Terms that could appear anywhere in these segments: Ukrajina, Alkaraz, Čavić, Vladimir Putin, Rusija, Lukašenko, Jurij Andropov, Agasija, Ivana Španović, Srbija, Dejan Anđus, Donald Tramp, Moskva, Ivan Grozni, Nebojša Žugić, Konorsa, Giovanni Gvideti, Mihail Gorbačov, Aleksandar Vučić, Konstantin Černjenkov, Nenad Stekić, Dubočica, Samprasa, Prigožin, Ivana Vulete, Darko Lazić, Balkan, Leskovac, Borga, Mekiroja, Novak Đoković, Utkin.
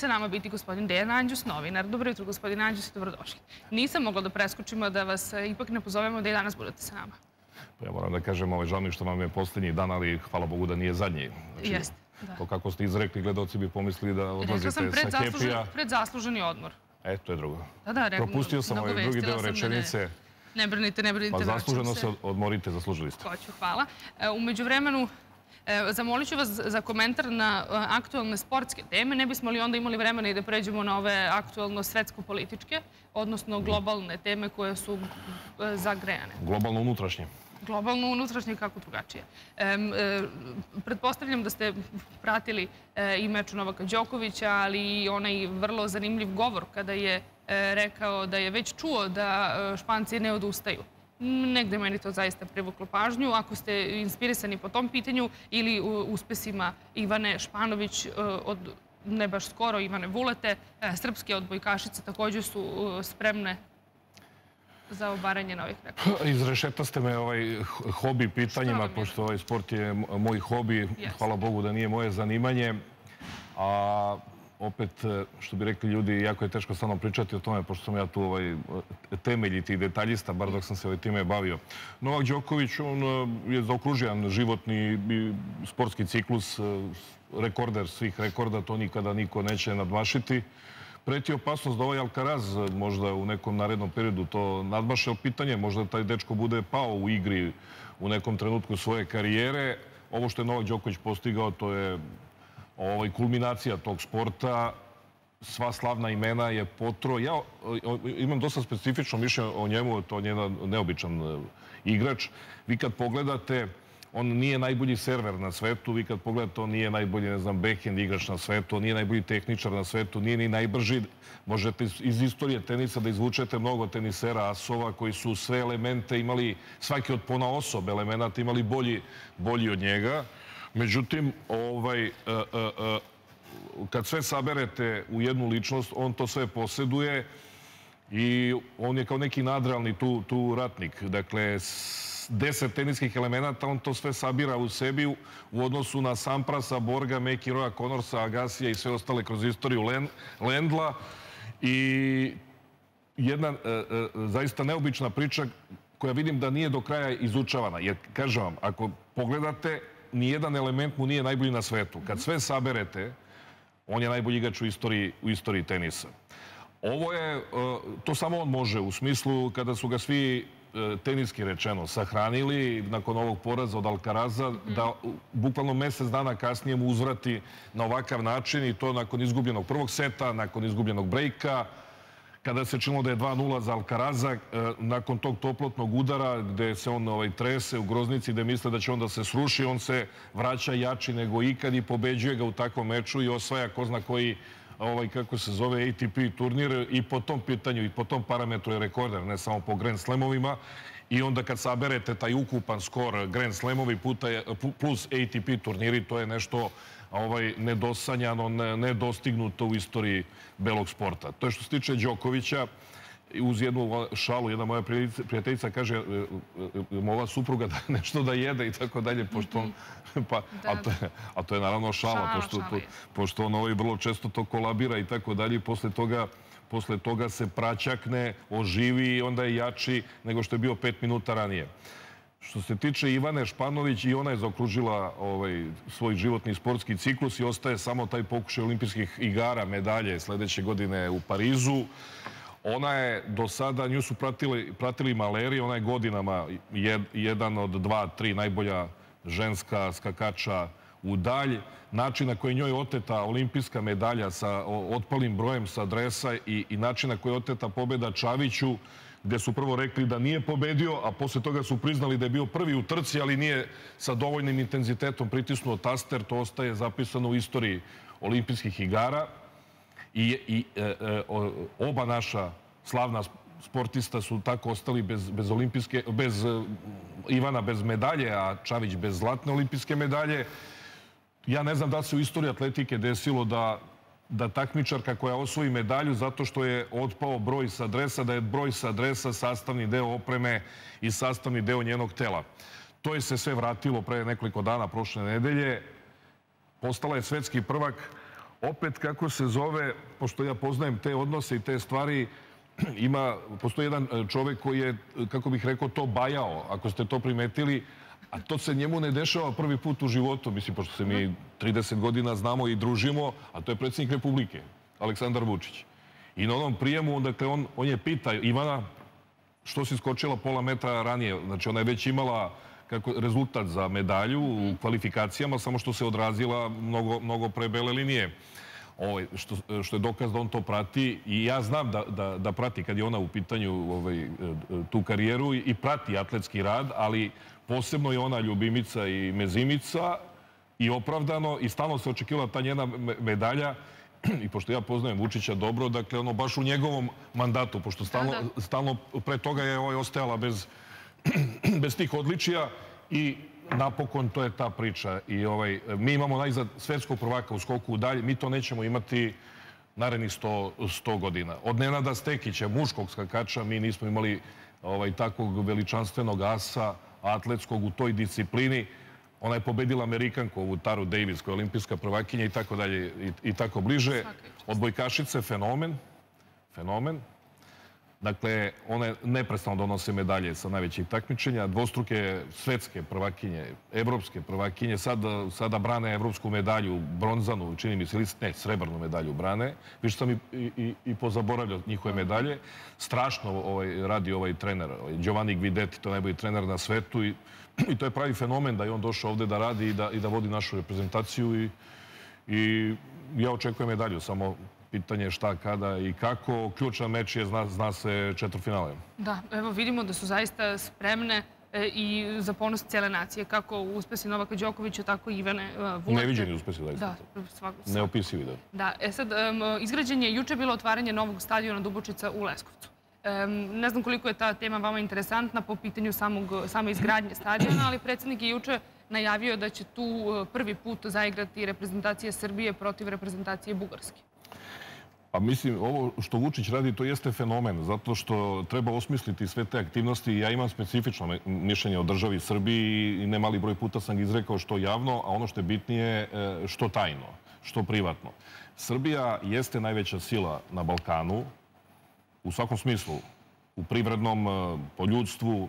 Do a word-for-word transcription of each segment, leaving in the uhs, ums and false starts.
sa nama biti gospodin Dejan Anđus, novinar. Dobro jutro, gospodin Anđus, i dobrodošli. Nisam mogla da preskočimo da vas ipak ne pozovemo da i danas budete sa nama. Ja moram da kažem, žao mi je što nam je posljednji dan, ali hvala Bogu da nije zadnji. Jeste, da. To kako ste izrekli, gledaoci bi pomislili da odlazite sa Kepija. Rekla sam predzasluženi odmor. E, to je drugo. Da, da, rekla. Propustio sam ovaj drugi deo rečenice. Ne brinite, ne brinite. Pa zasluženo se odmorite, zaslužili ste. Hoću, hvala. U međuvremenu, zamolit ću vas za komentar na aktualne sportske teme. Ne bismo li onda imali vremena i da pređemo na ove aktualno svetsko-političke, odnosno globalne teme koje su zagrejane. Globalno unutrašnje. Globalno unutrašnje, kako drugačije. Pretpostavljam da ste pratili i meč Novaka Đokovića, ali i onaj vrlo zanimljiv govor kada je rekao da je već čuo da Španci ne odustaju. Negde meni to zaista privuklo pažnju. Ako ste inspirisani po tom pitanju ili uspesima Ivane Španović od ne baš skoro Ivane Vulete, srpske odbojkašice također su spremne za obaranje novih rekla. Izrešetaste me hobi pitanjima, pošto ovaj sport je moj hobi. Hvala Bogu da nije moje zanimanje. A opet, što bi rekli ljudi, jako je teško stvarno pričati o tome, pošto sam ja tu temeljiti i detaljista, bar dok sam se time bavio. Novak Đoković, on je zaokružen životni i sportski ciklus, rekorder svih rekorda, to nikada niko neće nadmašiti. Preti opasnost da ovaj Alkaraz možda u nekom narednom periodu to nadmaše, pitanje, možda taj dečko bude pao u igri u nekom trenutku svoje karijere. Ovo što je Novak Đoković postigao, to je kulminacija tog sporta. Sva slavna imena je potro. Ja imam dosta specifično mišljenje o njemu, to je jedan neobičan igrač. Vi kad pogledate, on nije najbolji server na svetu, vi kad pogledate, on nije najbolji, ne znam, backhand igrač na svetu, on nije najbolji tehničar na svetu, nije ni najbrži. Možete iz istorije tenisa da izvučete mnogo tenisera, asova, koji su sve elemente imali, svaki od ponaosob elemenata imali bolji od njega. Međutim, kad sve saberete u jednu ličnost, on to sve posjeduje i on je kao neki nadrealni tu ratnik. Dakle, deset teniskih elemenata, on to sve sabira u sebi u odnosu na Samprasa, Borga, Mekiroja, Konorsa, Agasija i sve ostale kroz istoriju Lendla. I jedna zaista neobična priča koja vidim da nije do kraja izučavana. Jer, kažem vam, ako pogledate, nijedan element mu nije najbolji na svetu. Kad sve saberete, on je najbolji igrač u istoriji tenisa. Ovo je, to samo on može, u smislu kada su ga svi teniski rečeno sahranili nakon ovog poraza od Alkaraza, da bukvalno mesec dana kasnije mu uzvrati na ovakav način, i to nakon izgubljenog prvog seta, nakon izgubljenog brejka, kada se činilo da je dva nula za Alkaraza, nakon tog toplotnog udara gde se on trese u groznici, gde misle da će on da se sruši, on se vraća jači nego ikad i pobeđuje ga u takvom meču i osvaja ko zna koji, kako se zove, A T P turnir, i po tom pitanju i po tom parametru je rekorder, ne samo po Grand Slamovima. I onda kad saberete taj ukupan skor Grand Slamovi plus A T P turniri, to je nešto nedosanjano, nedostignuto u istoriji belog sporta. To je što se tiče Đokovića. Uz jednu šalu, jedna moja prijateljica kaže, ova supruga da nešto da jede i tako dalje, a to je naravno šala, pošto on vrlo često to kolabira i tako dalje, i posle toga se praćakne, oživi i onda je jači nego što je bio pet minuta ranije. Što se tiče Ivane Španović, i ona je zaokružila svoj životni sportski ciklus i ostaje samo taj pokušaj olimpijskih igara, medalje sljedeće godine u Parizu. Ona je do sada, nju su pratili maleri, ona je godinama jedan od dva, tri najbolja ženska skakača u dalj. Način na koji njoj je oteta olimpijska medalja sa otpalim brojem sa dresa i način na koji je oteta pobjeda Čaviću, gde su prvo rekli da nije pobedio, a posle toga su priznali da je bio prvi u trci, ali nije sa dovoljnim intenzitetom pritisnuo taster, to ostaje zapisano u istoriji olimpijskih igara. I oba naša slavna sportista su tako ostali bez olimpijske, bez Ivana bez medalje, a Čavić bez zlatne olimpijske medalje. Ja ne znam da se u istoriji atletike desilo da takmičarka koja osvoji medalju zato što je otpao broj sa dresa, da je broj sa dresa sastavni deo opreme i sastavni deo njenog tela. To je se sve vratilo pre nekoliko dana prošle nedelje. Postala je svetski prvak. opet kako se zove, pošto ja poznajem te odnose i te stvari, postoji jedan čovjek koji je, kako bih rekao, to bajao, ako ste to primetili, a to se njemu ne dešava prvi put u životu, mislim, pošto se mi trideset godina znamo i družimo, a to je predsjednik Republike, Aleksandar Vučić. I na onom prijemu, dakle, on je pita Ivana što si skočila pola metra ranije. Znači, ona je već imala rezultat za medalju u kvalifikacijama, samo što se odrazila mnogo pre bele linije. Što je dokaz da on to prati i ja znam da prati kad je ona u pitanju tu karijeru i prati atletski rad, ali posebno je ona ljubimica i mezimica i opravdano i stalno se očekivala ta njena medalja. I pošto ja poznajem Vučića dobro, dakle, ono baš u njegovom mandatu, pošto stalno pre toga je ostajala bez tih odličija i napokon to je ta priča. Mi imamo najzad svetskog prvaka u skoku u dalj, mi to nećemo imati narednih sto godina. Od Nenada Stekića, muškog skakača, mi nismo imali takvog veličanstvenog asa atletskog u toj disciplini. Ona je pobedila Amerikanku, ovu Taru Davis, koja je olimpijska prvakinja i tako dalje i tako bliže. Odbojkašice, fenomen. Fenomen. Dakle, one neprestano donose medalje sa najvećih takmičenja. Dvostruke svetske prvakinje, evropske prvakinje. Sada brane evropsku medalju, bronzanu, čini mi se, ne, srebrnu medalju brane. Više sam i pozaboravljao njihove medalje. Strašno radi ovaj trener, Giovanni Gvideti, to je najbolji trener na svetu i I to je pravi fenomen da je on došao ovdje da radi i da vodi našu reprezentaciju i ja očekujem medalju, samo pitanje je šta, kada i kako. Ključan meč je, zna se, četvrtfinale. Da, evo vidimo da su zaista spremne i za ponos cijele nacije, kako uspesi Novaka Đokovića, tako i Ivane Vulete. Neviđeni uspesi, zaista. Da, neopisivi, da. Da, e sad, izgrađen je, juče bilo otvaranje novog stadiona Dubočica u Leskovcu. Ne znam koliko je ta tema vama interesantna po pitanju same izgradnje stadiona, ali predsjednik je juče najavio da će tu prvi put zaigrati reprezentacije Srbije protiv reprezentacije Bugarske. Pa mislim, ovo što Vučić radi, to jeste fenomen, zato što treba osmisliti sve te aktivnosti. Ja imam specifično mišljenje o državi Srbiji i nemali broj puta sam izrekao što javno, a ono što je bitnije što tajno, što privatno. Srbija jeste najveća sila na Balkanu, u svakom smislu, u privrednom, po ljudstvu,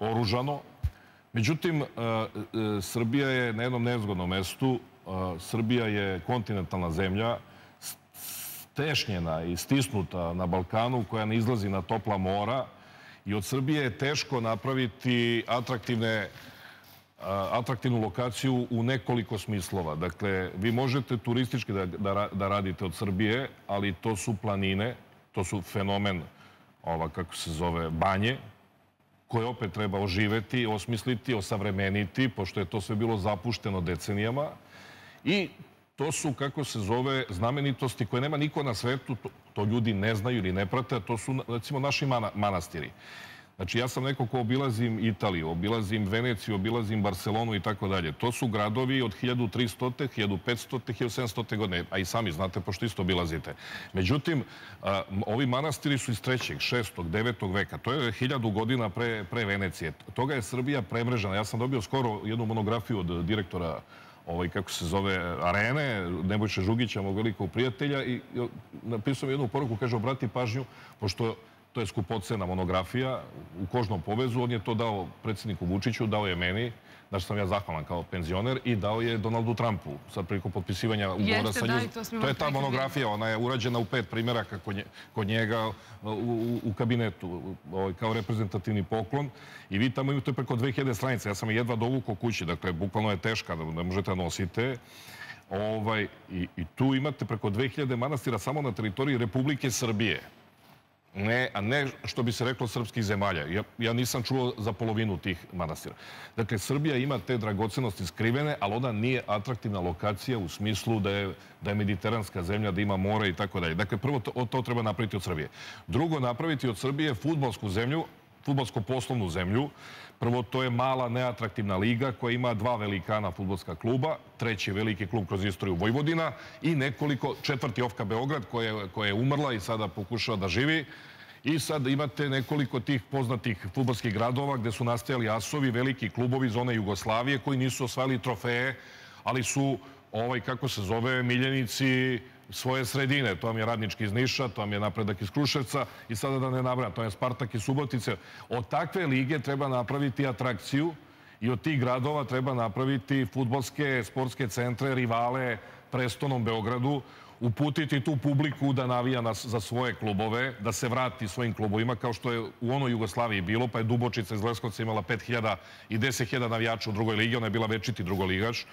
oružano. Međutim, Srbija je na jednom nezgodnom mestu, Srbija je kontinentalna zemlja, stešnjena i stisnuta na Balkanu, koja ne izlazi na topla mora i od Srbije je teško napraviti atraktivne atraktivnu lokaciju u nekoliko smislova. Dakle, vi možete turistički da radite od Srbije, ali to su planine, to su fenomen, kako se zove, banje, koje opet treba oživeti, osmisliti, osavremeniti, pošto je to sve bilo zapušteno decenijama. I to su, kako se zove, znamenitosti koje nema niko na svetu, to ljudi ne znaju ili ne prate, a to su, recimo, naši manastiri. Znači, ja sam neko ko obilazim Italiju, obilazim Veneciju, obilazim Barcelonu i tako dalje. To su gradovi od hiljadu tristote, hiljadu petstote, hiljadu sedamstote godine, a i sami znate, pošto isto obilazite. Međutim, ovi manastiri su iz trećeg, šestog, devetog veka. To je hiljadu godina pre Venecije. Toga je Srbija premrežena. Ja sam dobio skoro jednu monografiju od direktora, kako se zove, Arene, Nebojša Žugića, mog velikog prijatelja, i napisao mi jednu poruku, kaže, obrati pažnju, pošto to je skupocena monografija u kožnom povezu. On je to dao predsjedniku Vučiću, dao je meni, znači sam ja zahvalan kao penzioner, i dao je Donaldu Trampu sad prilikom potpisivanja ugovora sa njim. To je ta monografija, ona je urađena u pet primjeraka kod njega u kabinetu kao reprezentativni poklon i vi tamo imate preko dve hiljade stranica. Ja sam je jedva dovukao kući, dakle, bukvalno je teška, ne možete nosite. I tu imate preko dve hiljade manastira samo na teritoriji Republike Srbije. Ne, a ne što bi se reklo srpskih zemalja. Ja nisam čuo za polovinu tih manastira. Dakle, Srbija ima te dragocenosti skrivene, ali ona nije atraktivna lokacija u smislu da je mediteranska zemlja, da ima more i tako dalje. Dakle, prvo to treba napraviti od Srbije. Drugo, napraviti od Srbije fudbalsku zemlju, fudbalsko-poslovnu zemlju. Prvo, to je mala, neatraktivna liga koja ima dva velikana fudbalska kluba, treći veliki klub kroz istoriju Vojvodina i nekoliko, četvrti Ofka Beograd koja je umrla i sada pokušava da živi. I sad imate nekoliko tih poznatih fudbalskih gradova gde su nastajali asovi, veliki klubovi iz one Jugoslavije koji nisu osvajali trofeje, ali su ovaj, kako se zove, miljenici svoje sredine. To vam je Radnički iz Niša, to vam je Napredak iz Kruševca i sada da ne nabrajam, to je Spartak iz Subotice. Od takve lige treba napraviti atrakciju i od tih gradova treba napraviti fudbalske, sportske centre, rivale Prestonom, Beogradu, uputiti tu publiku da navija za svoje klubove, da se vrati svojim klubovima, kao što je u onoj Jugoslaviji bilo, pa je Dubočica iz Leskovca imala pet hiljada i deset hiljada navijača u drugoj ligi, ona je bila večiti drugoligaš.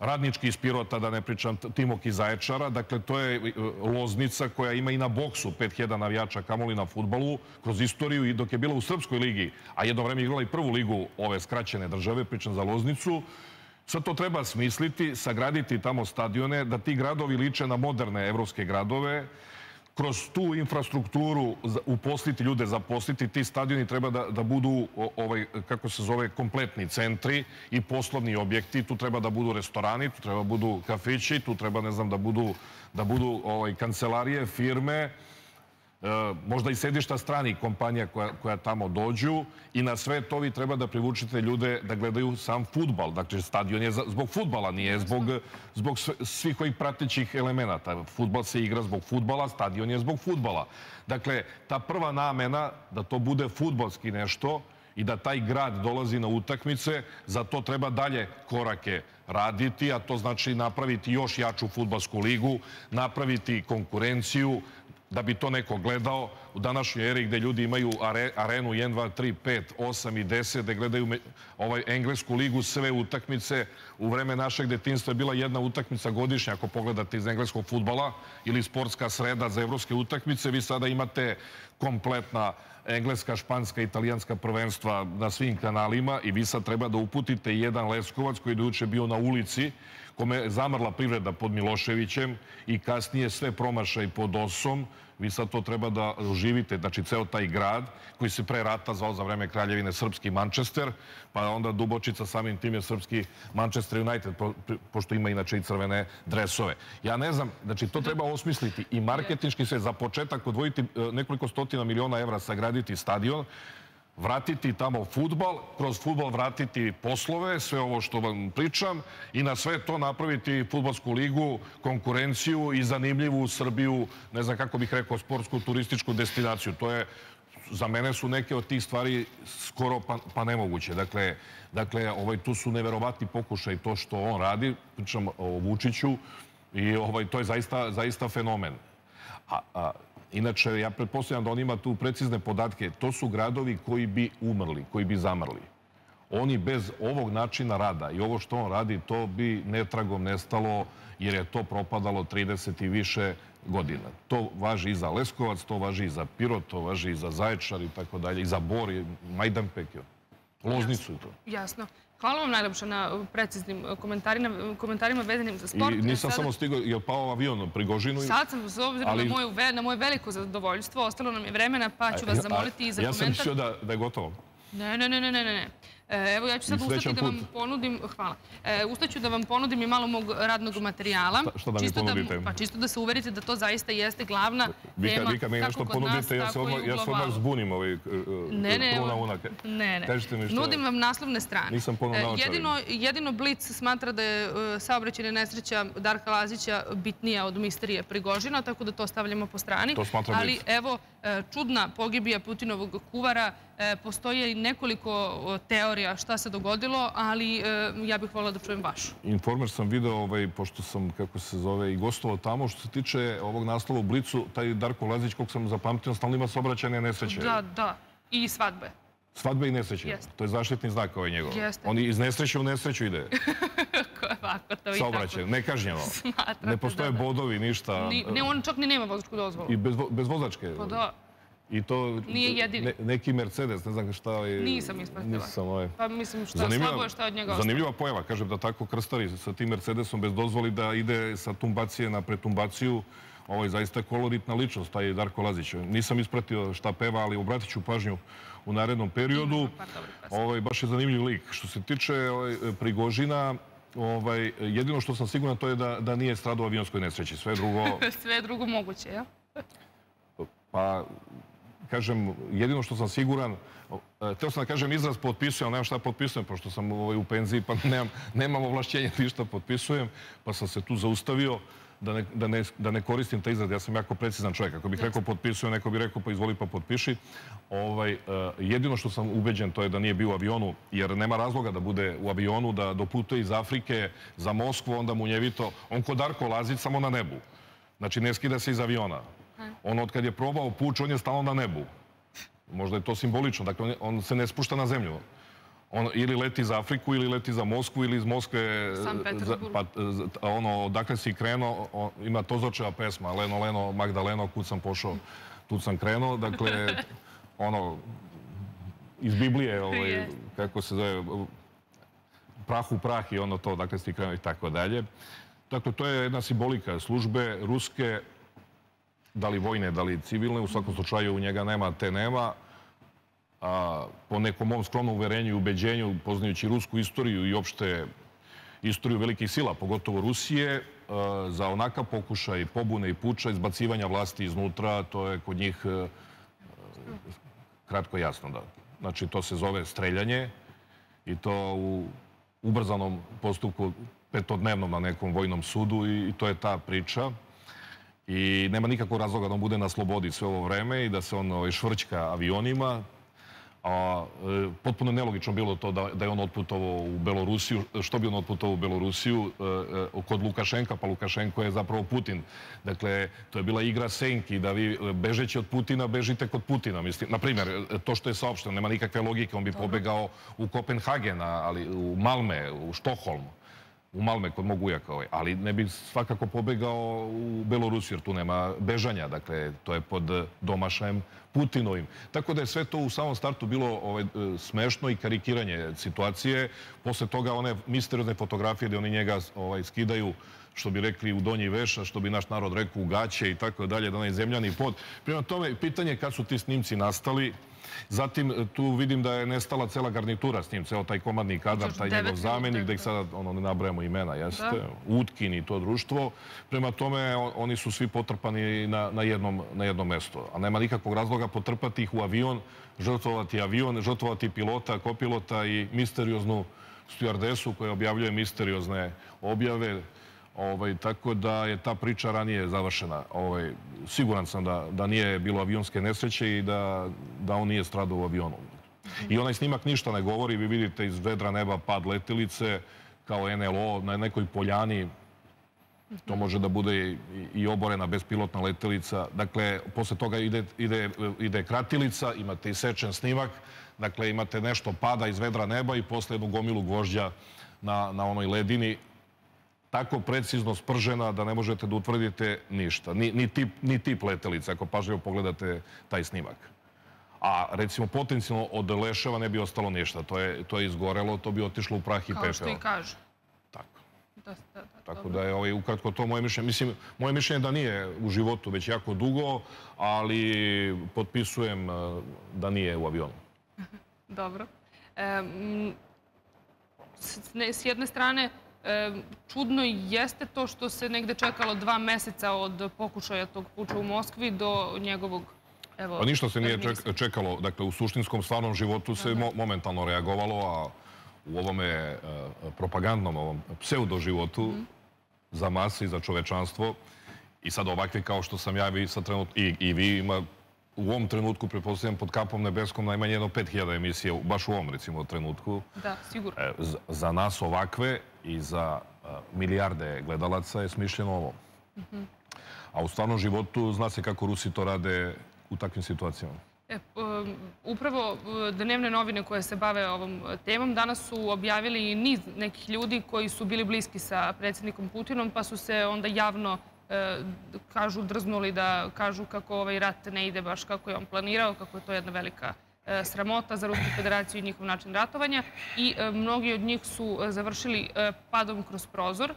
Radnički iz Pirota, da ne pričam, Timok iz Zaječara. Dakle, to je Loznica koja ima i na boksu pet hiljada navijača, kamoli na futbalu, kroz istoriju i dok je bila u Srpskoj ligi, a jedno vreme igrala i prvu ligu ove skraćene države, pričam za Loznicu. Sad to treba smisliti, sagraditi tamo stadione, da ti gradovi liče na moderne evropske gradove. Kroz tu infrastrukturu uposliti ljude, zaposliti, ti stadioni treba da budu, kako se zove, kompletni centri i poslovni objekti. Tu treba da budu restorani, tu treba da budu kafići, tu treba, ne znam, da budu kancelarije, firme, možda i sedišta stranih kompanija koja tamo dođu i na sve to vi treba da privučite ljude da gledaju sam fudbal. Dakle, stadion je zbog fudbala, nije zbog svih ovih pratećih elemenata. Fudbal se igra zbog fudbala, stadion je zbog fudbala. Dakle, ta prva namena da to bude fudbalski nešto i da taj grad dolazi na utakmice, za to treba dalje korake raditi, a to znači napraviti još jaču fudbalsku ligu, napraviti konkurenciju, da bi to neko gledao u današnjoj eri gde ljudi imaju arenu jedan, dva, tri, pet, osam i deset, gde gledaju englesku ligu, sve utakmice. U vreme našeg detinjstva je bila jedna utakmica godišnja, ako pogledate iz engleskog fudbala, ili sportska sreda za evropske utakmice. Vi sada imate kompletna engleska, španska, italijanska prvenstva na svim kanalima i vi sad treba da uputite jedan Leskovac koji je juče bio na ulici, kome je zamrla privreda pod Miloševićem i kasnije sve promašaj pod Osom. Vi sad to treba da oživite, znači ceo taj grad koji se pre rata zvao za vreme Kraljevine Srpski Manchester, pa onda Dubočica samim tim je Srpski Manchester United, pošto ima inače i crvene dresove. Ja ne znam, znači to treba osmisliti i marketinški sve, za početak odvojiti nekoliko stotina miliona evra, sagraditi stadion, vratiti tamo fudbal, kroz fudbal vratiti poslove, sve ovo što vam pričam, i na sve to napraviti fudbalsku ligu, konkurenciju i zanimljivu Srbiju, ne znam kako bih rekao, sportsku, turističku destinaciju. To je, za mene su neke od tih stvari skoro pa nemoguće. Dakle, tu su neverovatni pokušaj to što on radi, pričam o Vučiću, i to je zaista fenomen. A inače, ja pretpostavljam da on ima tu precizne podatke. To su gradovi koji bi umrli, koji bi zamrli. Oni bez ovog načina rada i ovo što on radi, to bi netragom nestalo, jer je to propadalo trideset i više godina. To važi i za Leskovac, to važi i za Pirot, to važi i za Zaječar i tako dalje, i za Bor, i Majdanpek, Loznicu i to. Jasno. Hvala vam najlepše na preciznim komentarima vezanim za sport. I nisam samo stigao, je li pao avion Prigožinu? Sad sam, s obzirom na moje veliko zadovoljstvo, ostalo nam je vremena, pa ću vas zamoliti i za komentar. Ja sam mislio da je gotovo. Ne, ne, ne, ne, ne. Evo, ja ću sad ustati da vam ponudim... Hvala. Ustaću da vam ponudim i malo mog radnog materijala. Šta da mi ponudite? Pa čisto da se uverite da to zaista jeste glavna tema, kako kod nas, tako i u globalu. Ja se odmah zbunim ovaj kruna unak. Ne, ne. Nudim vam naslovne strane. Nisam ponovno naočaran. Jedino Blic smatra da je saobraćajna nesreća Darka Lazića bitnija od misterije Prigožina, tako da to stavljamo po strani. To smatra Blic. Ali evo, čudna pogibija Putinovog kuvara. Postoje i nekoliko teorija šta se dogodilo, ali ja bih voljela da čujem vašu. Informer sam video, pošto sam, kako se zove, i gostovao tamo, što se tiče ovog naslova u Blicu, taj Darko Lazić, kog sam zapamtio, stalno ima saobraćajne nesreće. Da, da. I svadbe. Svadbe i nesreće. To je zaštitni znak ovaj njegov. On iz nesreće u nesreću ide. Ovako, to i tako. Saobraćaj, nekažnjeno. Ne postoje bodovi, ništa. Ne, on čak ni nema vozačku dozvolu. I bez vozačke. Pa da. I to neki Mercedes, ne znam šta je... Nisam ispratila. Pa mislim, slabo je šta od njega ostalo. Zanimljiva pojava, kažem da tako krstari sa tim Mercedesom bez dozvoli da ide sa tumbacije na pretumbaciju. Ovo je zaista koloritna ličnost, taj Darko Lazić. Nisam ispratio šta peva, ali obratit ću pažnju u narednom periodu. Baš je zanimljiv lik. Što se tiče Prigožina, jedino što sam siguran to je da nije stradao u avionskoj nesreći. Sve drugo... Sve drugo moguće, ja? Pa... kažem, jedino što sam siguran, teo sam da kažem izraz potpisujem, ali nemam šta potpisujem, pošto sam u penziji, pa nemam ovlašćenja ništa potpisujem, pa sam se tu zaustavio da ne koristim ta izraz. Ja sam jako precizan čovjek. Ako bih rekao potpisujem, neko bih rekao pa izvoli pa potpiši. Jedino što sam ubeđen to je da nije bio u avionu, jer nema razloga da bude u avionu, da doputuje iz Afrike za Moskvu, onda munjevito. On ko Darko Lazić, samo na nebu. Znači, ne skida se iz aviona. On, od kad je probao puč, on je stalno na nebu. Možda je to simbolično. Dakle, on se ne spušta na zemlju. On ili leti za Afriku, ili leti za Moskvu, ili iz Moskve... San Petersburg. Ono, dakle si krenuo, ima Tozočeva pesma, Leno, Leno, Magdaleno, kud sam pošao, tud sam krenuo. Dakle, ono, iz Biblije, kako se zove, prah u prah i ono to, dakle si krenuo i tako dalje. Dakle, to je jedna simbolika službe ruske, da li vojne, da li civilne, u svakom slučaju u njega nema, te nema. Po nekom mom skromnom uverenju i ubeđenju, poznajući rusku istoriju i opšte istoriju velikih sila, pogotovo Rusije, za onaka pokušaj pobune i puča, izbacivanja vlasti iznutra, to je kod njih kratko jasno da. Znači, to se zove streljanje i to u ubrzanom postupku petodnevnom na nekom vojnom sudu i to je ta priča. I nema nikakvog razloga da on bude na slobodi sve ovo vreme i da se on švrćka avionima. Potpuno nelogično bilo to da je on otputovao u Belorusiju. Što bi on otputovao u Belorusiju? Kod Lukašenka, pa Lukašenko je zapravo Putin. Dakle, to je bila igra senki, da vi bežeći od Putina, bežite kod Putina. Naprimjer, to što je saopšteno, nema nikakve logike. On bi pobegao u Kopenhagen, ali u Malme, u Štokholm. U Malme, kod mog ujaka, ali ne bi svakako pobegao u Belorusiju, jer tu nema bežanja, dakle, to je pod domašajem Putinovim. Tako da je sve to u samom startu bilo smešno i karikiranje situacije. Posle toga one misteriozne fotografije gdje oni njega skidaju, što bi rekli u donji veša, što bi naš narod rekao u gaće i tako dalje, da onaj zemljani pod. Prema tome, pitanje je kad su ti snimci nastali. Zatim, tu vidim da je nestala cela garnitura s njim, ceo taj komadni kadar, taj njegov zamenik, da ih sada ne nabrajamo imena, jeste, Utkin i to društvo. Prema tome, oni su svi potrpani na jednom mestu. A nema nikakvog razloga potrpati ih u avion, žrtvovati avion, žrtvovati pilota, kopilota i misterioznu stewardesu koja objavljuje misteriozne objave. Tako da je ta priča ranije završena. Siguran sam da nije bilo avionske nesreće i da on nije stradao u avionu. I onaj snimak ništa ne govori. Vi vidite iz vedra neba pad letilice kao N L O na nekoj poljani. To može da bude i oborena bespilotna letilica. Dakle, posle toga ide kratilica, imate i sečen snimak. Dakle, imate nešto pada iz vedra neba i posle jednu gomilu gvožđa na onoj ledini, tako precizno spržena da ne možete da utvrdite ništa. Ni tip letelice, ako pažljivo pogledate taj snimak. A recimo potencijalno od leševa ne bi ostalo ništa. To je izgorelo, to bi otišlo u prah i pepeo. Kao što i kažu. Tako. Tako da je ukratko to moje mišljenje. Mislim, moje mišljenje je da nije u životu već jako dugo, ali potpisujem da nije u avionu. Dobro. S jedne strane, čudno jeste to što se negde čekalo dva meseca od pokušaja tog puča u Moskvi do njegovog... Pa ništa se nije čekalo. Dakle, u suštinskom stvarnom životu se momentalno reagovalo, a u ovome propagandnom, ovom pseudoživotu za mase i za čovečanstvo i sad ovakvi kao što sam ja i vi ima u ovom trenutku, prepostavljam, pod kapom nebeskom najmanje jedno pet hiljada emisija, baš u ovom, recimo, trenutku. Da, sigurno. Za nas ovakve i za milijarde gledalaca je smišljeno ovo. A u stvarnom životu zna se kako Rusi to rade u takvim situacijama. Upravo dnevne novine koje se bave ovom temom danas su objavili niz nekih ljudi koji su bili bliski sa predsjednikom Putinom, pa su se onda javno kažu, drznuli da kažu kako ovaj rat ne ide baš kako je on planirao, kako je to jedna velika sramota za Rusku federaciju i njihov način ratovanja. I mnogi od njih su završili padom kroz prozor,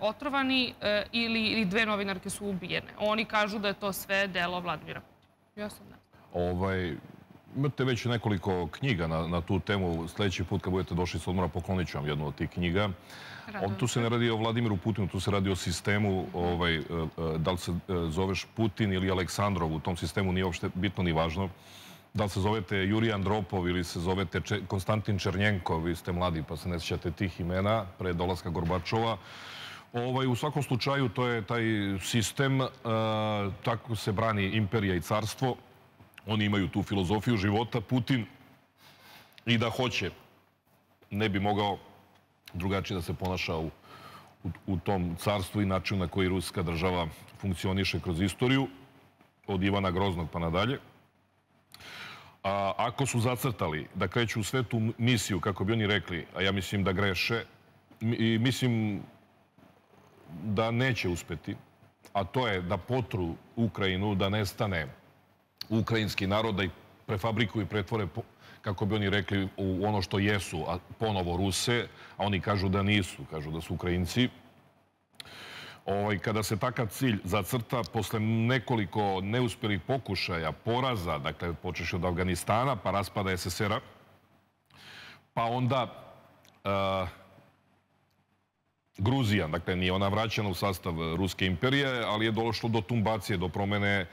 otrovani ili dve novinarke su ubijene. Oni kažu da je to sve delo Vladimira Putina. Ja sam ne znam. Imate već nekoliko knjiga na tu temu. Sljedeći put kad budete došli s odmora poklonit ću vam jednu od tih knjiga. Tu se ne radi o Vladimiru Putinu, tu se radi o sistemu, da li se zoveš Putin ili Aleksandrov, u tom sistemu nije uopšte bitno ni važno. Da li se zovete Jurij Andropov ili se zovete Konstantin Černjenkov, vi ste mladi pa se ne sjećate tih imena pre dolaska Gorbačova. U svakom slučaju to je taj sistem, tako se brani imperija i carstvo. Oni imaju tu filozofiju života. Putin i da hoće ne bi mogao drugačije da se ponaša u tom carstvu i načinu na koji ruska država funkcioniše kroz istoriju, od Ivana Groznog pa nadalje. Ako su zacrtali da kreću u svetu misiju, kako bi oni rekli, a ja mislim da greše, i mislim da neće uspeti, a to je da potru Ukrajinu, da nestane ukrajinski narod, da ih prefabrikuju i pretvore, kako bi oni rekli, u ono što jesu, a ponovo Ruse, a oni kažu da nisu, kažu da su Ukrajinci. Kada se takav cilj zacrta, posle nekoliko neuspjelih pokušaja, poraza, dakle, počeš od Afganistana, pa raspada es es era, pa onda Gruzija, dakle, nije ona vraćena u sastav Ruske imperije, ali je došlo do tumbacije, do promene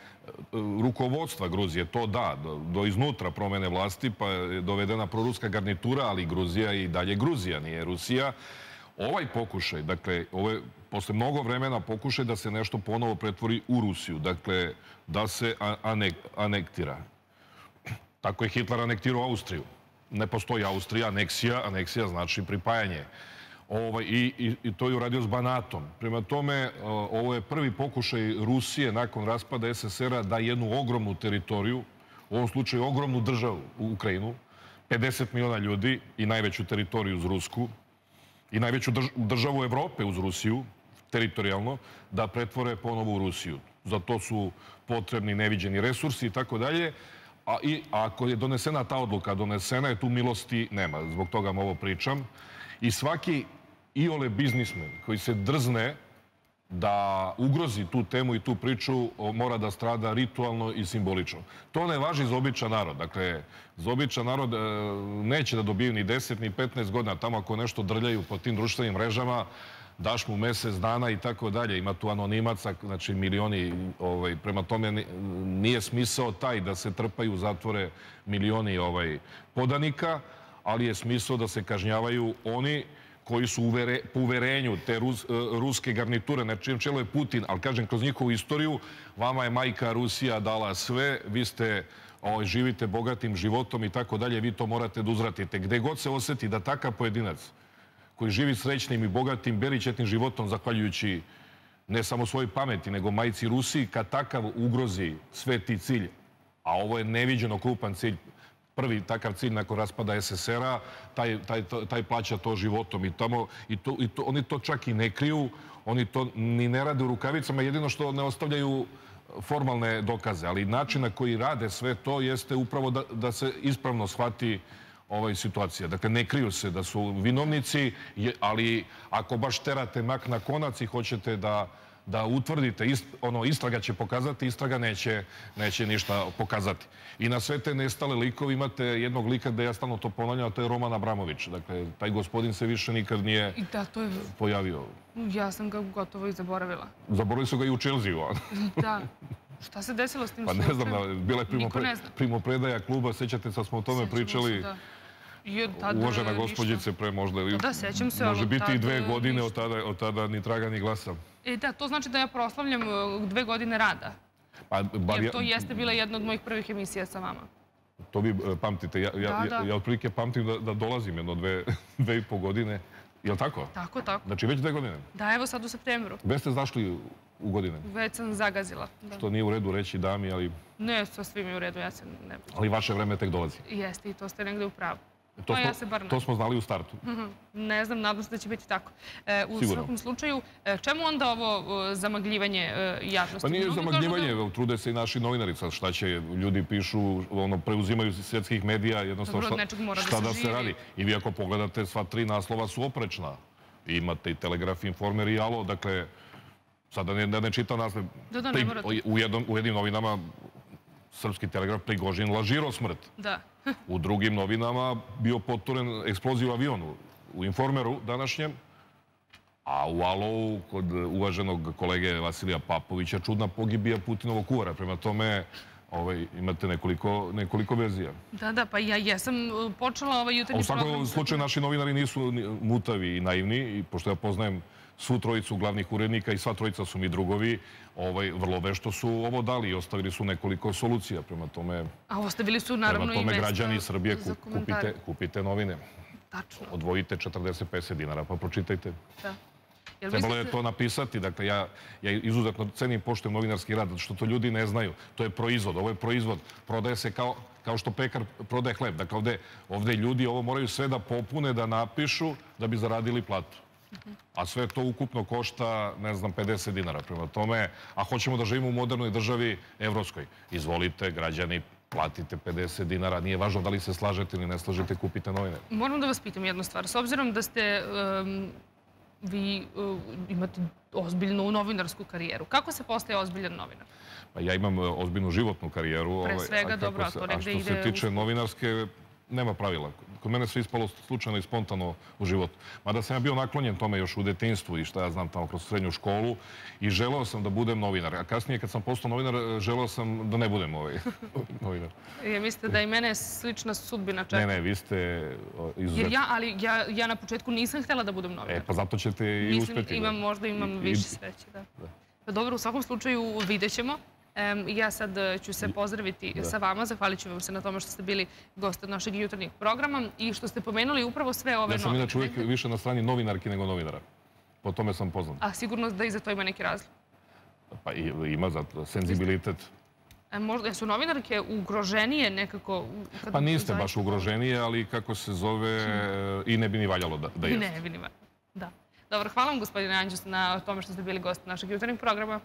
rukovodstva Gruzije, to da, do iznutra promene vlasti, pa je dovedena proruska garnitura, ali Gruzija i dalje Gruzija, nije Rusija. Ovaj pokušaj, dakle, posle mnogo vremena pokušaj da se nešto ponovo pretvori u Rusiju, dakle, da se anektira. Tako je Hitler anektirao Austriju. Ne postoji Austrija, aneksija, aneksija znači pripajanje. I to je uradio s Banatom. Prema tome, ovo je prvi pokušaj Rusije nakon raspada es es era da jednu ogromnu teritoriju, u ovom slučaju ogromnu državu u Ukrajinu, pedeset miliona ljudi i najveću teritoriju uz Rusku, i najveću državu Evrope uz Rusiju, teritorijalno, da pretvore ponovo u Rusiju. Za to su potrebni neviđeni resursi i tako dalje. A ako je donesena ta odluka, donesena je, tu milosti nema. Zbog toga vam ovo pričam. I svaki iole biznismen koji se drzne da ugrozi tu temu i tu priču mora da strada ritualno i simbolično. To ne važi za običan narod. Dakle, za običan narod neće da dobiju ni deset ni petnaest godina. Tamo ako nešto drljaju po tim društvenim mrežama, daš mu mesec dana i tako dalje. Ima tu anonimaca, znači milioni, prema tome nije smisao taj da se trpaju u zatvore milioni podanika, ali je smisao da se kažnjavaju oni koji su po uverenju te ruske garniture, na čijem čelu je Putin, ali kažem, kroz njihovu istoriju, vama je majka Rusija dala sve, vi ste, živite bogatim životom i tako dalje, vi to morate da uzvratite. Gde god se oseti da takav pojedinac koji živi srećnim i bogatim, beričetnim životom, zahvaljujući ne samo svojoj pameti, nego majci Rusiji, kad takav ugrozi sveti cilj, a ovo je neviđeno krupan cilj, prvi takav cilj nakon raspada es es era, taj plaća to životom i tamo. Oni to čak i ne kriju, oni to ni ne rade u rukavicama, jedino što ne ostavljaju formalne dokaze. Ali način na koji rade sve to jeste upravo da se ispravno shvati ova situacija. Dakle, ne kriju se da su vinovnici, ali ako baš terate mak na konac i hoćete da... da utvrdite, istraga će pokazati, istraga neće ništa pokazati. I na sve te nestale likove imate jednog lika da ja stalno to ponavljam, a to je Romana Bramović. Dakle, taj gospodin se više nikad nije pojavio. Ja sam ga gotovo i zaboravila. Zaboravili su ga i u Čelziju. Da. Šta se desilo s tim slučajem? Pa ne znam, bila je primopredaja kluba, sjećate se, smo o tome pričali. Uvažena gospođice pre možda, može biti i dve godine, od tada ni traga ni glasa. E da, to znači da ja proslavljam dve godine rada, jer to jeste bila jedna od mojih prvih emisija sa vama. To vi pamtite, ja otprilike pamtim da dolazim jedno dve i po godine, je li tako? Tako, tako. Znači već dve godine? Da, evo sad u septembru. Već ste zašli u godine? Već sam zagazila. Što nije u redu reći dami, ali... Ne, sa svim je u redu, ja se ne... Ali vaše vreme tek dolazi? Jeste, i to ste negde u pravu. To smo znali u startu. Ne znam, nadam se da će biti tako. U svakom slučaju, čemu onda ovo zamagljivanje javnosti? Pa nije zamagljivanje, trude se i naši novinari. Šta će, ljudi pišu, preuzimaju svjetskih medija, jednostavno šta da se radi. I vi ako pogledate, sva tri naslova su oprečna. Imate i Telegraf, Informer i Alo, dakle, sada ne čitam naslov. U jednim novinama Srpski telegraf, Prigožin lažirao smrt. Da. U drugim novinama bio poturen eksploziv avionu u Informeru današnjem, a u Alovu kod uvaženog kolege Vasilija Papovića čudna pogibija Putinovog kuvara. Prema tome imate nekoliko verzija. Da, da, pa ja jesam počela ovaj jutarnji program. U svakom slučaju naši novinari nisu mutavi i naivni, pošto ja poznajem svu trojicu glavnih urednika i sva trojica su mi drugovi, vrlo vešto su ovo dali i ostavili su nekoliko solucija. Prema tome, građani Srbije, kupite novine. Tačno. Odvojite četrdeset do pedeset dinara, pa pročitajte. Da. Trebalo je to napisati. Dakle, ja izuzetno cenim poštujem novinarski rad, što to ljudi ne znaju. To je proizvod, ovo je proizvod. Prodaje se kao što pekar prodaje hleb. Dakle, ovdje ljudi ovo moraju sve da popune, da napišu, da bi zaradili platu. A sve to ukupno košta, ne znam, pedeset dinara. Prema tome, a hoćemo da živimo u modernoj državi evropskoj. Izvolite, građani, platite pedeset dinara, nije važno da li se slažete ili ne slažete, kupite novine. Moram da vas pitam jednu stvar. S obzirom da ste, vi imate ozbiljnu novinarsku karijeru, kako se postaje ozbiljan novinar? Ja imam ozbiljnu životnu karijeru. Pre svega, dobro, ako negde ide... A što se tiče novinarske, nema pravila. Kod mene sve ispalo slučajno i spontano u životu. Mada sam ja bio naklonjen tome još u detinjstvu i šta ja znam tamo kroz srednju školu i želeo sam da budem novinar. A kasnije kad sam postao novinar, želeo sam da ne budem novinar. Ja mislite da i mene slična sudbina čeka? Ne, ne, vi ste izuzetni. Ali ja na početku nisam htjela da budem novinar. E, pa zato ćete i uspjeti. Možda imam više sreće, da. Pa dobro, u svakom slučaju vidjet ćemo. Ja sad ću se pozdraviti sa vama, zahvalit ću vam se na tome što ste bili gost od našeg jutarnjeg programa i što ste pomenuli upravo sve ove novine. Ja sam inače uvijek više na strani novinarki nego novinara. Po tome sam poznat. A sigurno da i za to ima neki razlog? Pa ima za to, senzibilitet. Jesu novinarke ugroženije nekako? Pa niste baš ugroženije, ali kako se zove i ne bi ni valjalo da jeste. Ne bi ni valjalo, da. Dobro, hvala vam gospodine Anđus na tome što ste bili gost od našeg jutarnjeg programa.